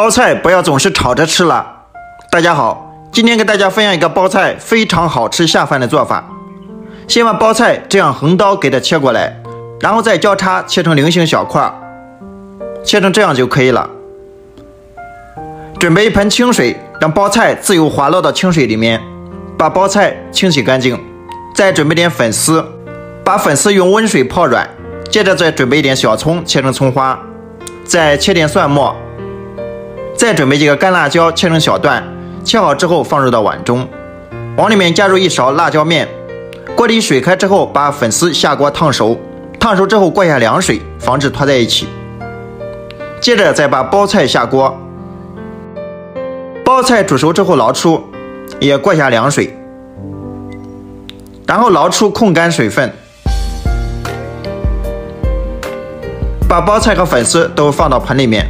包菜不要总是炒着吃了。大家好，今天给大家分享一个包菜非常好吃下饭的做法。先把包菜这样横刀给它切过来，然后再交叉切成菱形小块，切成这样就可以了。准备一盆清水，让包菜自由滑落到清水里面，把包菜清洗干净。再准备点粉丝，把粉丝用温水泡软。接着再准备一点小葱，切成葱花，再切点蒜末，再准备几个干辣椒，切成小段。切好之后放入到碗中，往里面加入一勺辣椒面。锅里水开之后，把粉丝下锅烫熟，烫熟之后过下凉水，防止拖在一起。接着再把包菜下锅，包菜煮熟之后捞出，也过下凉水，然后捞出控干水分。把包菜和粉丝都放到盆里面，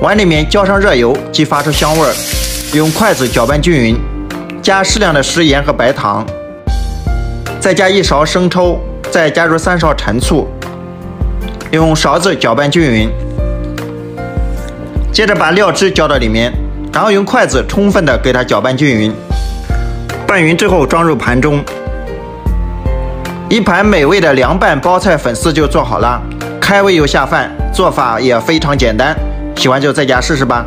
碗里面浇上热油，激发出香味儿。用筷子搅拌均匀，加适量的食盐和白糖，再加一勺生抽，再加入3勺陈醋，用勺子搅拌均匀。接着把料汁浇到里面，然后用筷子充分的给它搅拌均匀。拌匀之后装入盘中，一盘美味的凉拌包菜粉丝就做好了。开胃又下饭，做法也非常简单，喜欢就在家试试吧。